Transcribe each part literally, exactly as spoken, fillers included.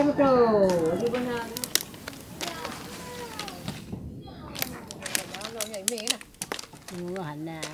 Betul betul. Di benar. Kalau yang ini nah. Tuhan nah.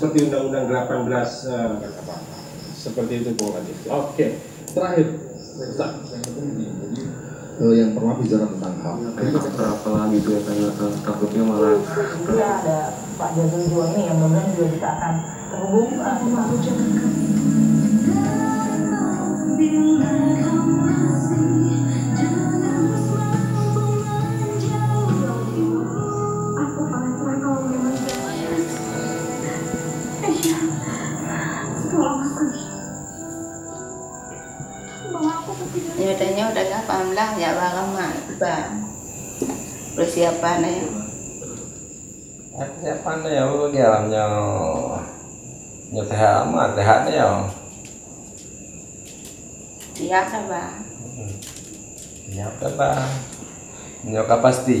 Seperti Undang-Undang delapan belas uh, seperti itu Pak Kadif. Oke, terakhir uh, yang pernah bicara tentang hak. Ini keterapkan itu ya, takutnya malah. Pak Jokowi dua ini yang mudah-mudahan juga kita akan terhubung. Ya udahnya udah alhamdulillah ya bang, persiapan ya. Persiapan ya lu di alamnya nyeteh amat sehatnya ya. Siap bang. Siap bang. Nyoka pasti.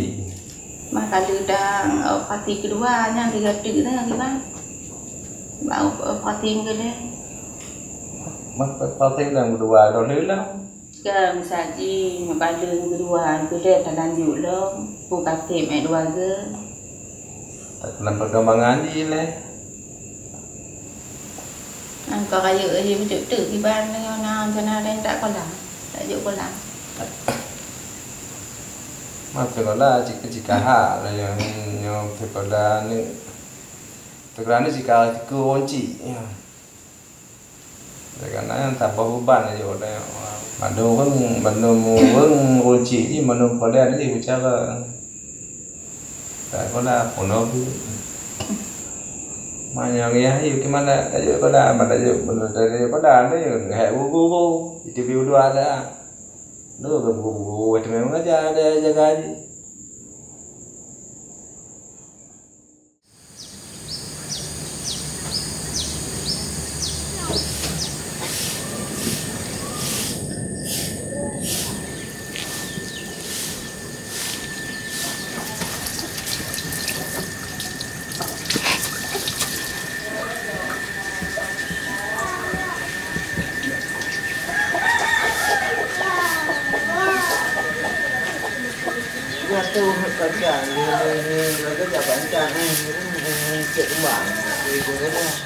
Maka udang pati kedua yang tiga tiga lagi bang. Mau pati kedua. Mak pati yang kedua dulu lah. Kalau misalnya ngebalun kedua, kedua tak lanjut lho. Buka tim ayat dua ke. Tak pernah perkembangan ni leh. Kau kaya dia macam tu, kibar ni orang macam mana dia tak kolam. Tak juk kolam. Macam kolam, jika-jika hak lah yang yang perkolam ni. Perkolam ni jika kunci. Karena yang tak berubah aja udah. Madu kan, madu mungkin kunci ni madu kolam ni bicara. Tak kolam punau. Macam ni aja, gimana tak juga kolam, tak juga benar tak juga kolam ni. Hei buku buku, itu biu dua ada. Dua buku buku itu memang aja ada jaga aja.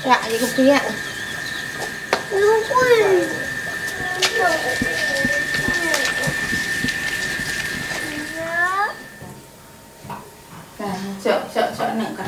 Dạ vậy cũng thế ạ. Chợ chợ chợ nặng cả.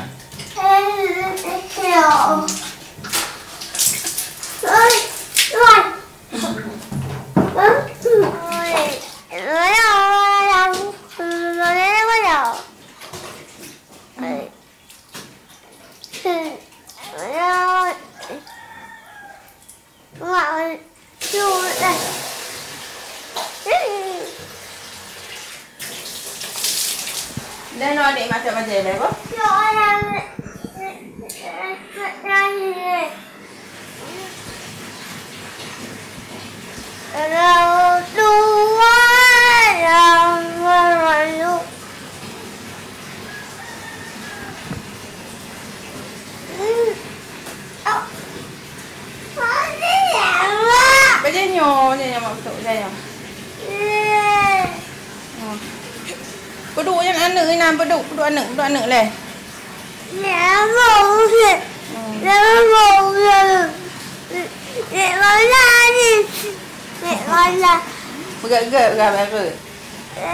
Hãy subscribe cho kênh Ghiền Mì Gõ để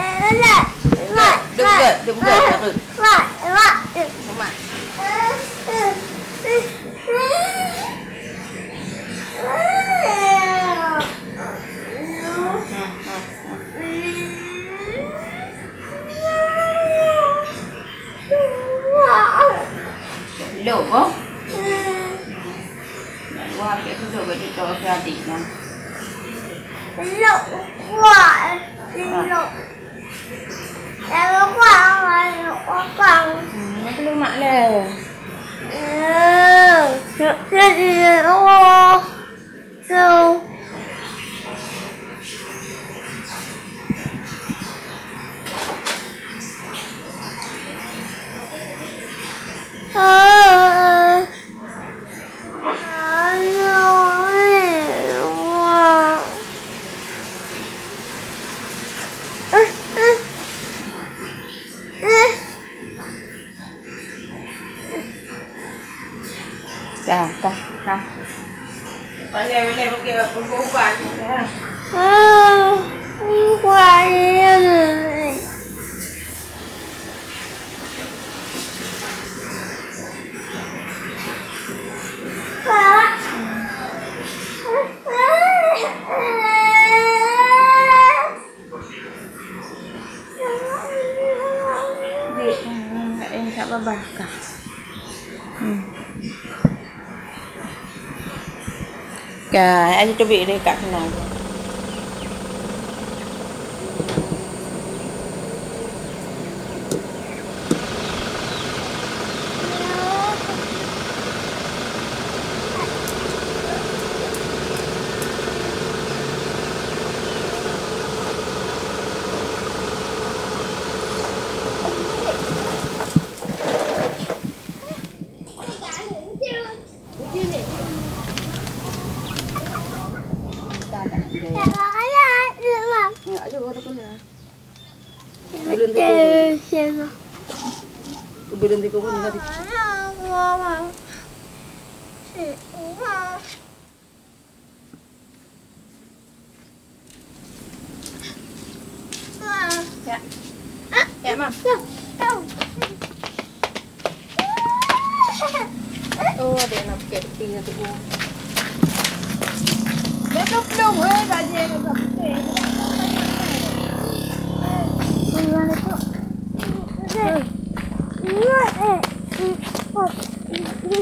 không bỏ lỡ Rồi anh chuẩn bị đi cắt cái này. Ya. Ya, Mam. Oh, ada yang pakai pinya tuh. Ya, tuh dong, eh, aja yang pakai. Gimana tuh? Iya, eh. Oh, ini.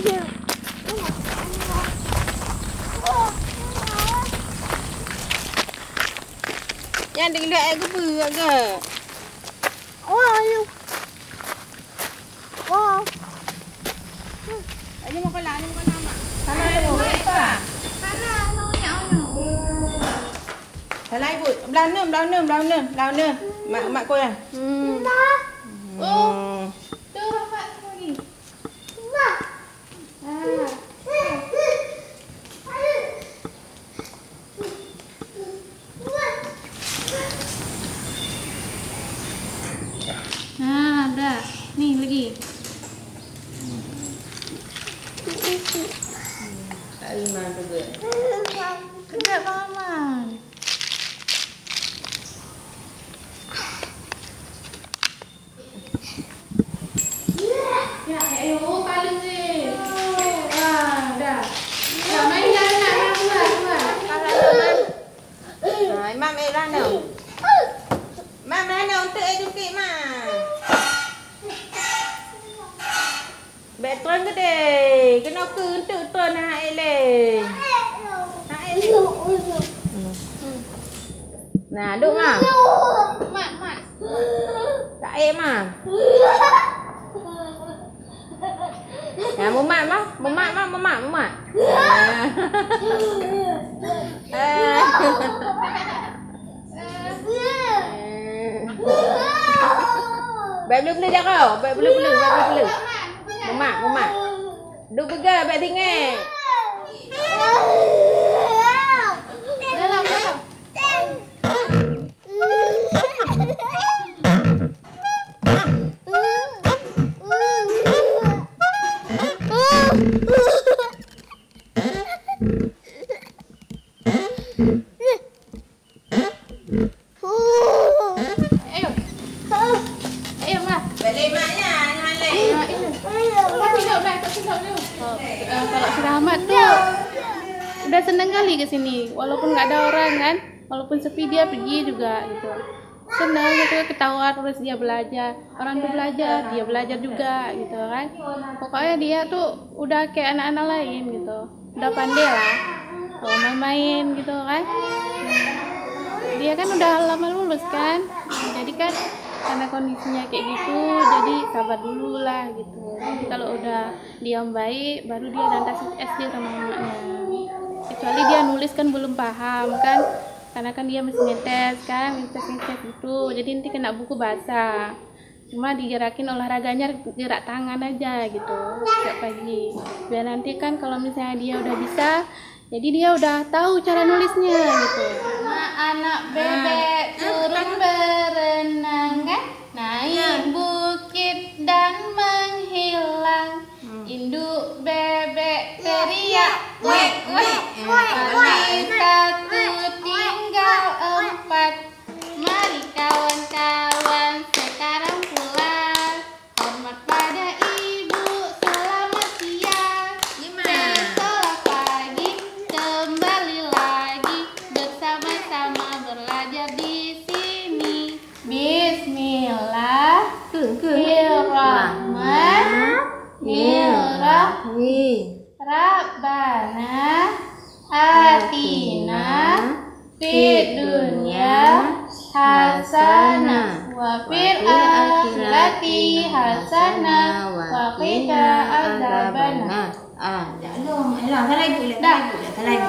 Ya, đừng đợi cái bự cơ. Wow. Wow. Ini mau ke lana, mau ke lama. Sana lu apa? Sana lu nhậu nổ. Lai bụi, đau nơm, đau nơm, đau nơm, đau nơm. Mạ mạ cô à. Ừ. Ô. Tư Phật cô đi. Ba. À. Nah, udah. Nih lagi. Tak lima juga. Kena paman. Ya, ayo kali sih. Ah, dah. Dah main jalan nak nak nak. Kalau paman. Hai, Mam Elan dong. Mam Elan untuk eduki Mam. Beton gede, kena ke untuk tuan hak eleh. Hak eleh. Nah, duk Mak. Mak, Mak. Tak eh Mak. Ya, memak Mak, memak Mak, memak, memak. Eh. Baik belum dah kau. Baik belum belum, baik belum. Memak, memak. Duk pegang beg tinggi. Dalam, dalam. Sepi dia pergi juga gitu, senang gitu, ketawa terus dia belajar, orang tuh belajar, dia belajar juga gitu kan. Pokoknya dia tuh udah kayak anak-anak lain gitu, udah pandai lah kalau main-main gitu kan. Dia kan udah lama lulus kan, jadi kan karena kondisinya kayak gitu, jadi sabar dulu lah gitu. Jadi kalau udah dia baik, baru dia lantas S D sama mamanya. Kecuali dia nulis kan belum paham kan, karena kan dia masih ngetes kan, ngetes-ngetes gitu, jadi nanti kena buku basah. Cuma digerakin olahraganya gerak tangan aja gitu setiap pagi, biar nanti kan kalau misalnya dia udah bisa, jadi dia udah tahu cara nulisnya gitu. Nah, anak bebek turun berenang kan, naik bukit dan menghilang. Induk bebek teriak wek wek, kami satu tinggal empat. Mari kawan-kawan sekarang pulang, hormat pada ibu selamat siang. Besok pagi kembali lagi, bersama-sama belajar di sini. Bismillahirrahmanirrahim. Yeah. rahwi Rabbana atina fid dunya hasanah wa fil akhirati hasanah wa qina adzaban nar. Ah, jangan dong. Ayolah, kan lagi boleh. Dah, kan lagi.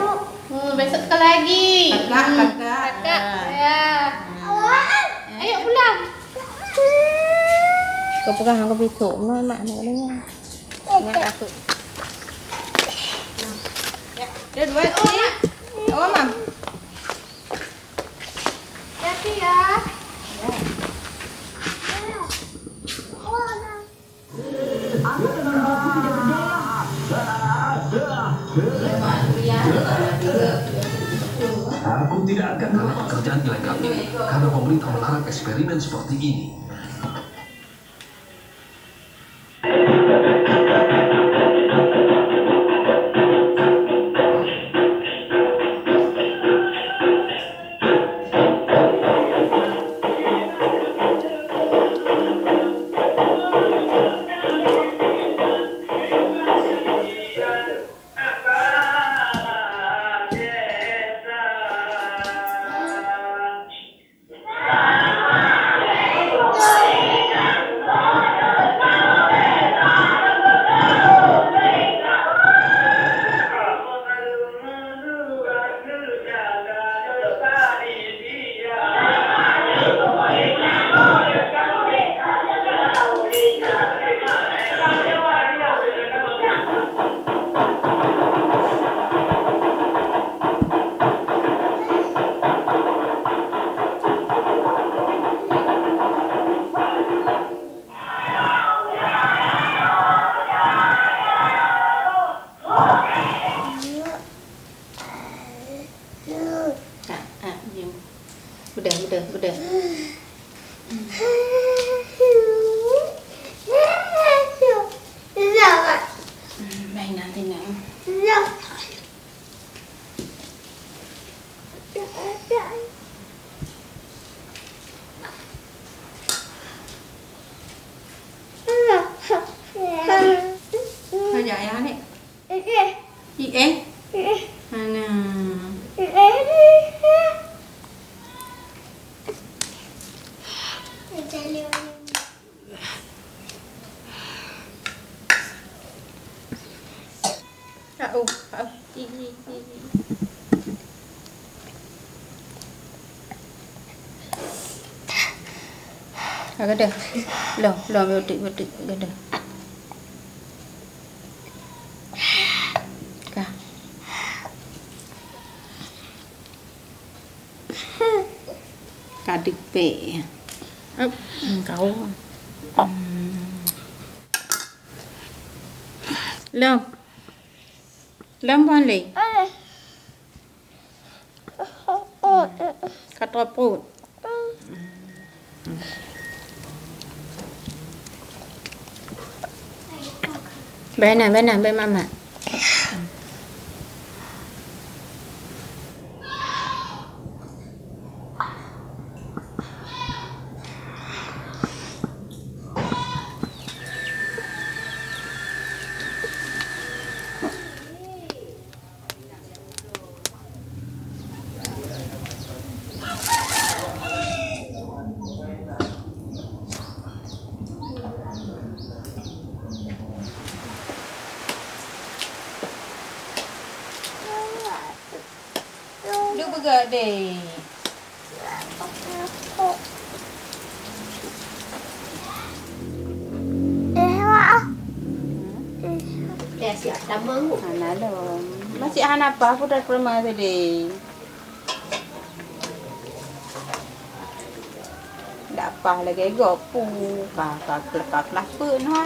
Hmm, besok sekali lagi. Kakak, kakak. Kakak. Ya. Ayo pulang. Kau pegang aku besok. Mana mak nak dengar. Nak aku. Dia dua. Oh, mak. Oh, mam. Hati ya. Aku tidak akan melarang pekerjaan ilegal ini karena pemerintah melarang eksperimen seperti ini. Udah, udah, udah. Main nanti nak. Ajak ya ni. Ie. Ie. Mana? Oh, oh, hi, hi, hi. Agak dah, long, long, berdiri, berdiri, agak dah. Kah? Kadik pe, up, kau, long. Lambang leh. Kata perut. Bena, bena, bena mama. Gak deh. Masih ada bau. Hana dong. Masih hana apa? Aku dah peremah tadi. Tak apa lagi gopu. Kakak kelak kelak pun ha.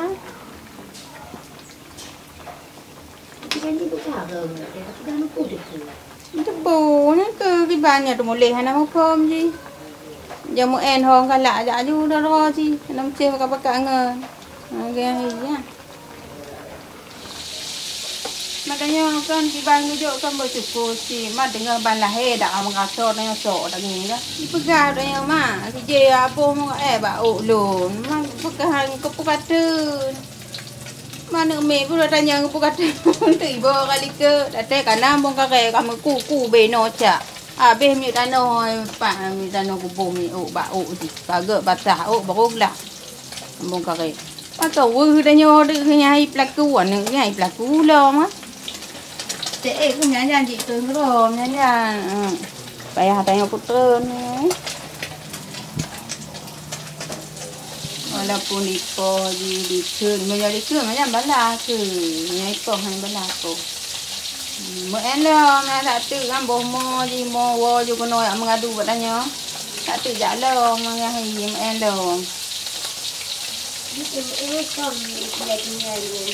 Jangan dibuka dong. Jangan lupa dulu. Tebu ni tu cái bàn nhà tụi mình lấy hai năm hôm chứ giờ mua en hòn cái lạ dạ du đó đó chứ năm xưa các bác cả ngờ ghê gì á mà cái nhau con cái bàn cái chỗ con bơi chụp cô gì mà tiếng người bàn là he đã mà gạt sọt này sọt đặc gì đó đi bức gà đây mà cái gì à bố mà ẻ bà ổ lồn mà bức gà hàng có bức gà trơn. Mana mek pula tanya aku kata untuk ibu kali ke tadi kana bong kare kamu kuku beno cha. Habis mi tano pak mi tano kubu mi o ba o di kagak basah o baruglah. Bong kare. Pato wu tanya de nyai pelaku an nyai pelaku lo mah. Cek ku nyanyi di tu rom nyanyi. Payah tanya putra ni. Walaupun ipo di dikun, banyak dikun macam bala tu, nyai ko hang bala ko. Muen lah, mana tak tu kan boh mo di mo wo juga noi mengadu katanya. Tak tu jalan, mana hai muen dong. Ini kan dia tinggal ni.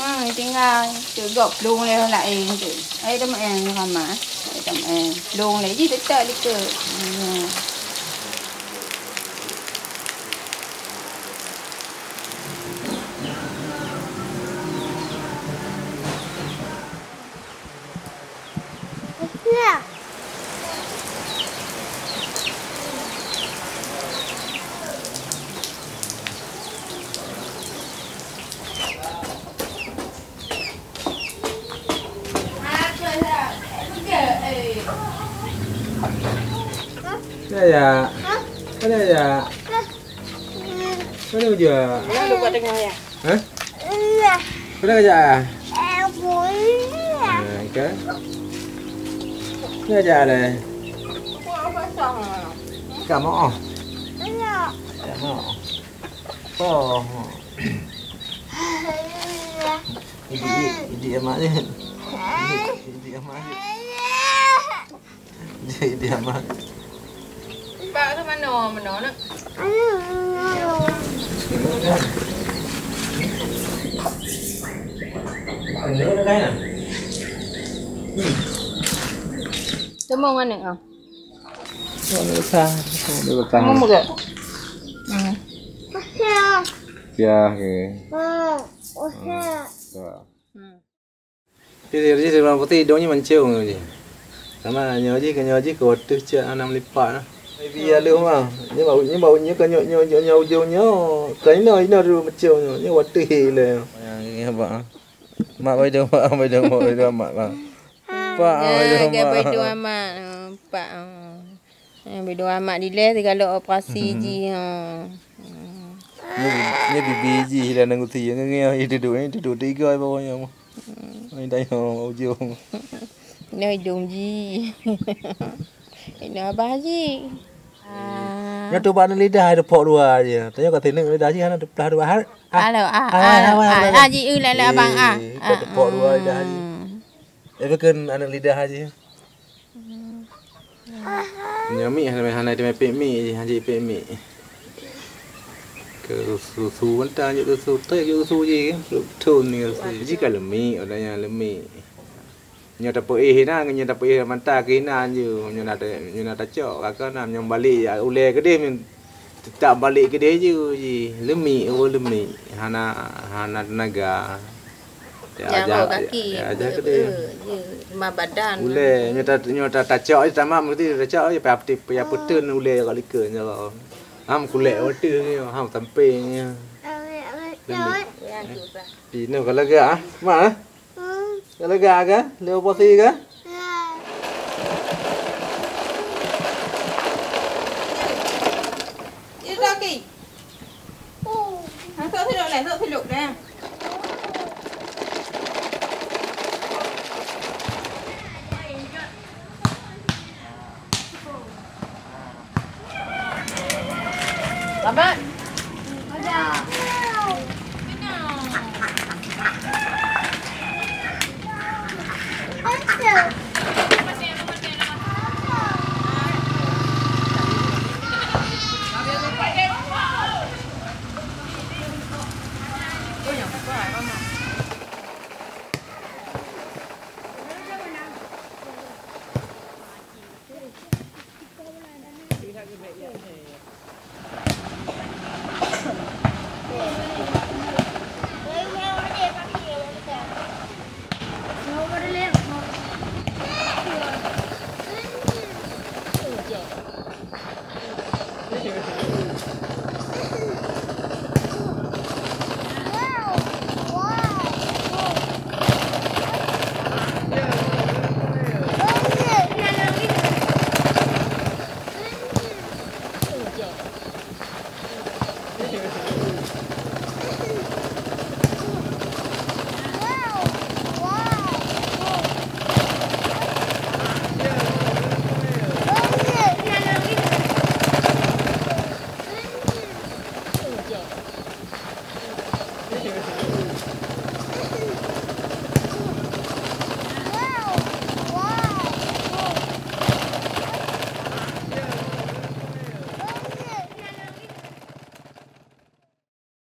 Mana tinggal, tu gop lung leh lại tu. Ai tu muen sama, ai tu muen lung leh di dekat tu. Ya. Ada ya. Mana dia? Mana lupa tengok ya? Hah? Iya. Mana aja? Eh, boleh. Nah, ke? Mana aja deh? Kamu oh. Iya. Kamu. Oh. Ini dia mana? Ini dia mana? Ini dia mana? Ba tu mano mano nak. Ini kan nak. Cemong mana ah? Cemong besar, cemong besar. Cemong muda. Hmm. Besar. Ya ke. Hmm. Besar. Hmm. Jadi jadi orang putih hidungnya mencium tu je. Sama nyoji ke nyoji ke waktu cak enam lipat lah. Vì lưu mà nhưng mà nhưng mà như có nhiều nhiều nhiều nhiều nhiều cái nơi nào rồi một chiều nhiều nhưng mà tùy là mà bây giờ mà bây giờ mà bây giờ mà mà bây giờ mà pak bây giờ mà đi lé thì kalau operasi gì như bị gì là đang thì nghe đi đủ đi đủ đi coi bao nhiêu anh đây ông dùng nơi dùng gì nó ba gì nó tu ban lidah tu pok dua aja tanya kat sini lidah sih kan tu belah dua hari alo ah ah ji ư lại là bang ah tu pok dua lidah ji tapi kan anak lidah aja nyami hanai hanai dia pek mi ji hanji pek mi ke su su wanta ju su te ju su ji tu ni ji kalau mi adanya lemi nyo ta po eh na nyo ta po eh manta ke na nyo nyo na ta nyo na ta cho ka ka nam nyo bali ya ule ke de min ta bali ke de ju ji lemi o lemi hana hana naga ya ja ya ja ke de ma badan ule nyo ta nyo ta ta cho sama mesti ta cho ya pap ti ya putun ule ka like nyo am kule o tu nyo ham sampe nyo ya tu pa pi no ka laga ma Kalau gak, lewat posisi gak?